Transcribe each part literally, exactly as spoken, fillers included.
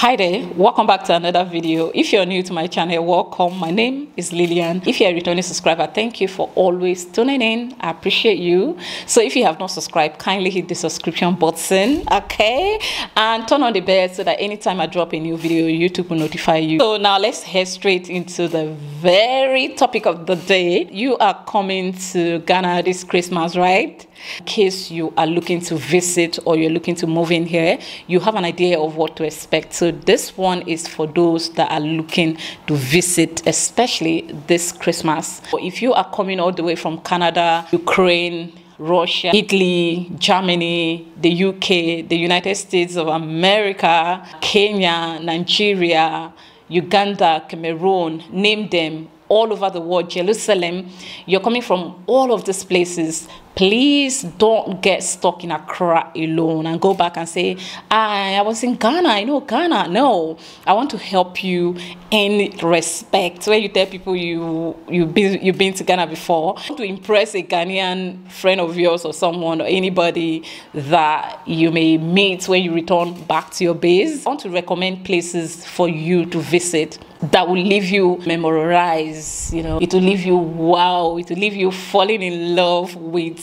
Hi there, welcome back to another video. If you're new to my channel, welcome. My name is Lillian. If you're a returning subscriber, thank you for always tuning in. I appreciate you. So if you have not subscribed, kindly hit the subscription button, okay? And turn on the bell so that anytime I drop a new video, YouTube will notify you. So now let's head straight into the very topic of the day. You are coming to Ghana this Christmas, right? In case you are looking to visit or you're looking to move in here, you have an idea of what to expect. So this one is for those that are looking to visit, especially this Christmas. So if you are coming all the way from Canada, Ukraine, Russia, Italy, Germany, the U K, the United States of America, Kenya, Nigeria, Uganda, Cameroon, name them, all over the world, Jerusalem, you're coming from all of these places. Please don't get stuck in Accra alone and go back and say, I, I was in Ghana, I know Ghana. No, I want to help you in respect. When you tell people you, you've been, you've been to Ghana before, I want to impress a Ghanaian friend of yours or someone or anybody that you may meet when you return back to your base. I want to recommend places for you to visit that will leave you memorized, you know. It will leave you wow, it will leave you falling in love with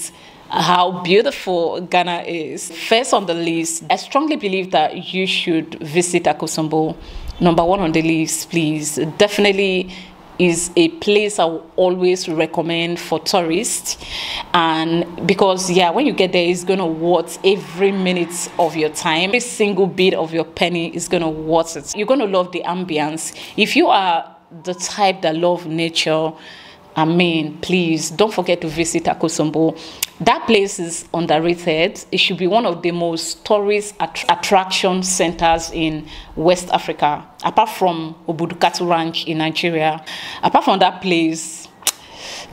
how beautiful Ghana is. First on the list, I strongly believe that you should visit Akosombo. Number one on the list, please. Definitely is a place I will always recommend for tourists, and because yeah, when you get there, it's gonna worth every minute of your time. Every single bit of your penny is gonna worth it. You're gonna love the ambience. If you are the type that love nature, I mean, please don't forget to visit Akosombo. That place is underrated. It should be one of the most tourist att attraction centers in West Africa, apart from Obudu Cattle Ranch in Nigeria. Apart from that place,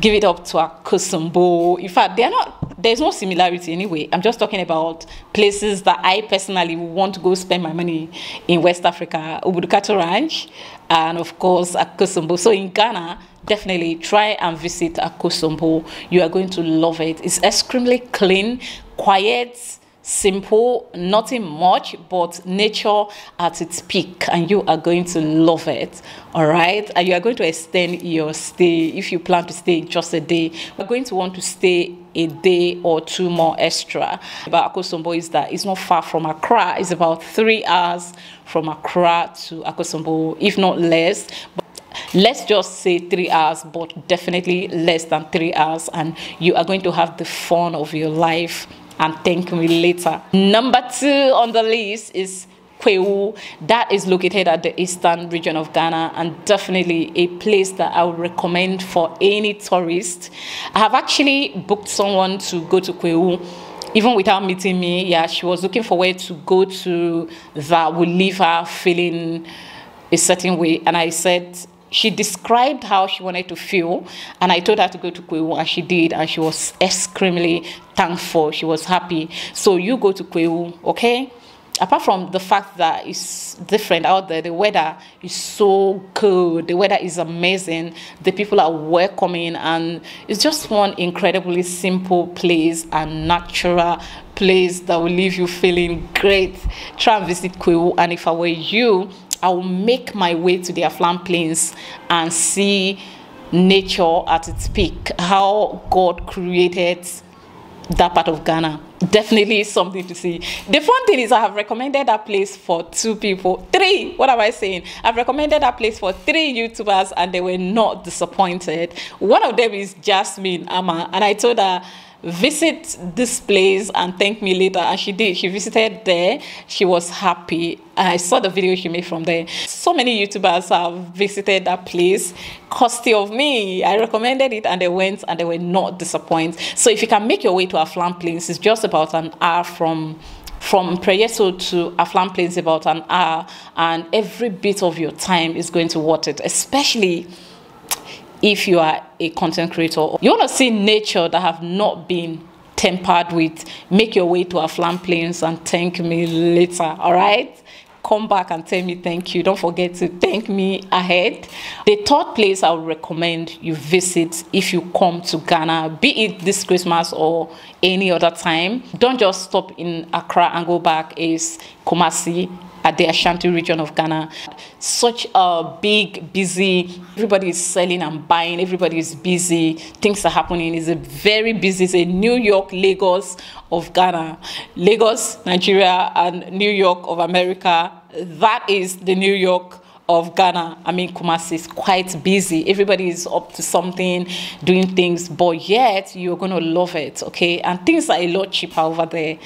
give it up to Akosombo. In fact, they are not, there's no similarity anyway. I'm just talking about places that I personally want to go spend my money in West Africa. Obudu Cattle Ranch and, of course, Akosombo. So in Ghana, definitely try and visit Akosombo. You are going to love it. It's extremely clean, quiet, simple, nothing much, but nature at its peak, and you are going to love it. All right, and you are going to extend your stay. If you plan to stay just a day, you're going to want to stay a day or two more extra. About Akosombo is that it's not far from Accra. It's about three hours from Accra to Akosombo, if not less. Let's just say three hours, but definitely less than three hours, and you are going to have the fun of your life. And thank me later. Number two on the list is Kweu. That is located at the eastern region of Ghana, and definitely a place that I would recommend for any tourist. I have actually booked someone to go to Kweu, even without meeting me. Yeah, she was looking for where to go to that would leave her feeling a certain way, and I said, she described how she wanted to feel, and I told her to go to Kweu, and she did, and she was extremely thankful. She was happy. So you go to Kweu, okay? Apart from the fact that it's different out there, the weather is so good. The weather is amazing. The people are welcoming, and it's just one incredibly simple place and natural place that will leave you feeling great. Try and visit Kweu, and if I were you, I will make my way to the Afram Plains and see nature at its peak, how God created that part of Ghana. Definitely something to see. The fun thing is I have recommended that place for two people. Three! What am I saying? I've recommended that place for three YouTubers, and they were not disappointed. One of them is Jasmine Ama, and I told her, visit this place and thank me later, and she did. She visited there. She was happy. I saw the video she made from there. So many YouTubers have visited that place. Costy of me, I recommended it, and they went, and they were not disappointed. So if you can make your way to Afram Plains, it's just about an hour from from Prieto to Afram Plains, about an hour, and every bit of your time is going to worth it, especially if you are a content creator. You want to see nature that have not been tempered with, make your way to Afram Plains and thank me later, all right? Come back and tell me thank you. Don't forget to thank me ahead. The third place I would recommend you visit if you come to Ghana, be it this Christmas or any other time, don't just stop in Accra and go back, is Kumasi. at the Ashanti region of Ghana. Such a big, busy, everybody is selling and buying, everybody is busy, things are happening. It's a very busy, it's a New York, Lagos of Ghana. Lagos, Nigeria, and New York of America, that is the New York of Ghana. I mean, Kumasi is quite busy. Everybody is up to something, doing things, but yet you're going to love it, okay? And things are a lot cheaper over there.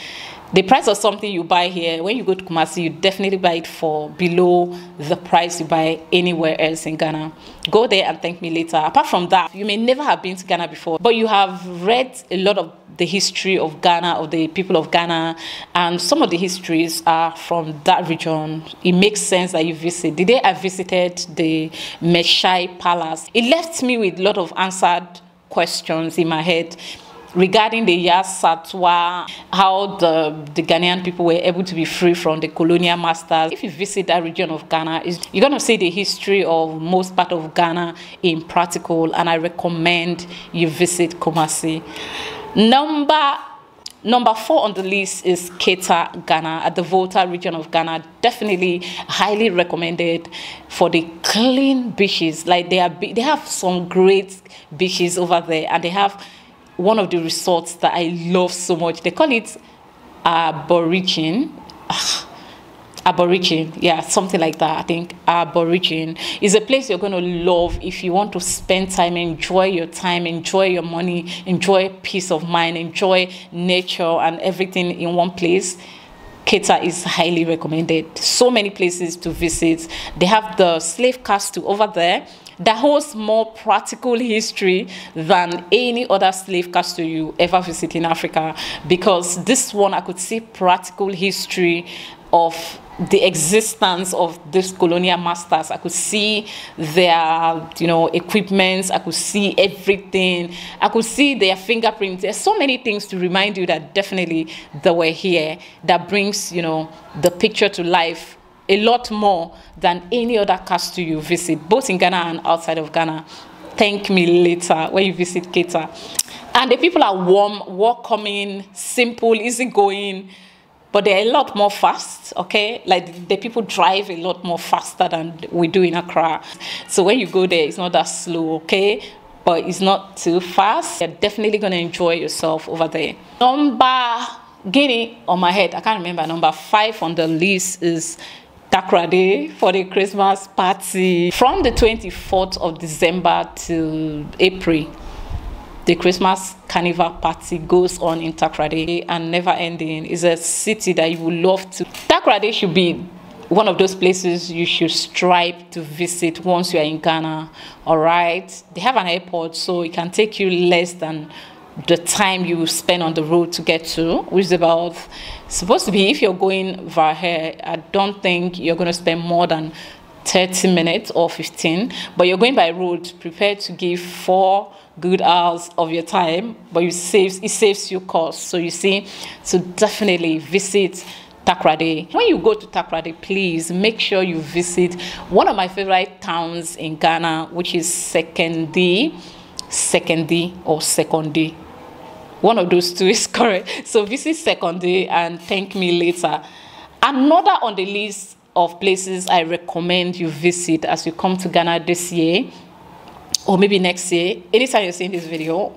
The price of something you buy here, when you go to Kumasi, you definitely buy it for below the price you buy anywhere else in Ghana. Go there and thank me later. Apart from that, you may never have been to Ghana before, but you have read a lot of the history of Ghana, of the people of Ghana, and some of the histories are from that region. It makes sense that you visit. The day I visited the Menshaye Palace, it left me with a lot of answered questions in my head regarding the Yasatwa, how the, the Ghanaian people were able to be free from the colonial masters. If you visit that region of Ghana, you're going to see the history of most part of Ghana in practical, and I recommend you visit Kumasi. Number, number four on the list is Keta, Ghana, at the Volta region of Ghana. Definitely highly recommended for the clean beaches. Like they, are, they have some great beaches over there, and they have one of the resorts that I love so much. They call it Aborigine. Aborigine, yeah, something like that, I think. Aborigine is a place you're going to love if you want to spend time, enjoy your time, enjoy your money, enjoy peace of mind, enjoy nature and everything in one place. Keta is highly recommended. So many places to visit. They have the slave castle over there that holds more practical history than any other slave castle you ever visit in Africa, because this one I could see practical history of the existence of these colonial masters. I could see their, you know, equipments. I could see everything. I could see their fingerprints. There's so many things to remind you that definitely they were here. That brings, you know, the picture to life a lot more than any other castle you visit, both in Ghana and outside of Ghana. Thank me later when you visit Keta. And the people are warm, welcoming, simple, easygoing. But they're a lot more fast, okay? Like the people drive a lot more faster than we do in Accra. So when you go there, it's not that slow, okay? But it's not too fast. You're definitely going to enjoy yourself over there. Number, Guinea on my head, I can't remember. Number five on the list is Takoradi for the Christmas party. From the twenty-fourth of December to April, the Christmas carnival party goes on in Takoradi and never ending. It's a city that you will love to. Takoradi should be one of those places you should strive to visit once you are in Ghana, all right? They have an airport, so it can take you less than the time you will spend on the road to get to, which is about, supposed to be, if you're going via here, I don't think you're going to spend more than thirty minutes or fifteen, but you're going by road. Prepare to give four good hours of your time, but you saves it saves you cost. So you see, so definitely visit Takoradi. When you go to Takoradi, please make sure you visit one of my favorite towns in Ghana, which is Sekondi, Sekondi or Sekondi. One of those two is correct. So visit Sekondi and thank me later. Another on the list of places I recommend you visit as you come to Ghana this year, or maybe next year, anytime you're seeing this video,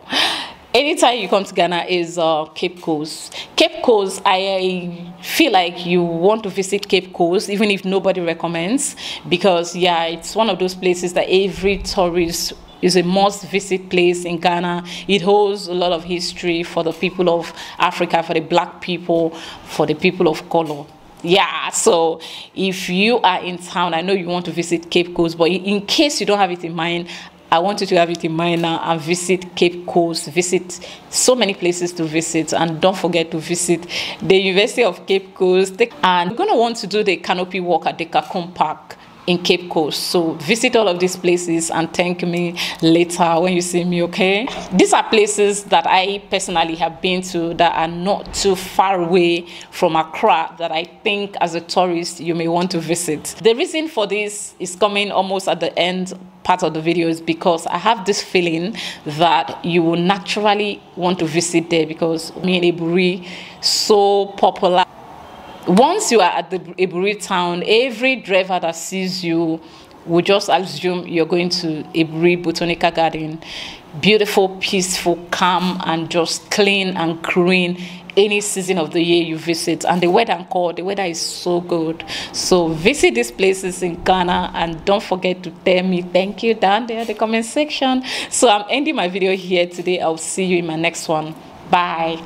anytime you come to Ghana, is uh, Cape Coast. Cape Coast, I, I feel like you want to visit Cape Coast, even if nobody recommends, because yeah, it's one of those places that every tourist is a must-visit place in Ghana. It holds a lot of history for the people of Africa, for the black people, for the people of color. Yeah, so if you are in town, I know you want to visit Cape Coast, but in case you don't have it in mind, I want you to have it in mind now and visit Cape Coast. Visit so many places to visit, and don't forget to visit the University of Cape Coast. And you're going to want to do the canopy walk at the Kakum Park in Cape Coast. So visit all of these places and thank me later when you see me, okay? These are places that I personally have been to that are not too far away from Accra that I think as a tourist you may want to visit. The reason for this is coming almost at the end part of the video is because I have this feeling that you will naturally want to visit there because me and Iburi, so popular. once you are at the Iburi town, every driver that sees you will just assume you're going to Iburi Botanical Garden. Beautiful, peaceful, calm, and just clean and green any season of the year you visit. And the weather and cold, the weather is so good. So visit these places in Ghana and don't forget to tell me thank you down there in the comment section. So I'm ending my video here today. I'll see you in my next one. Bye.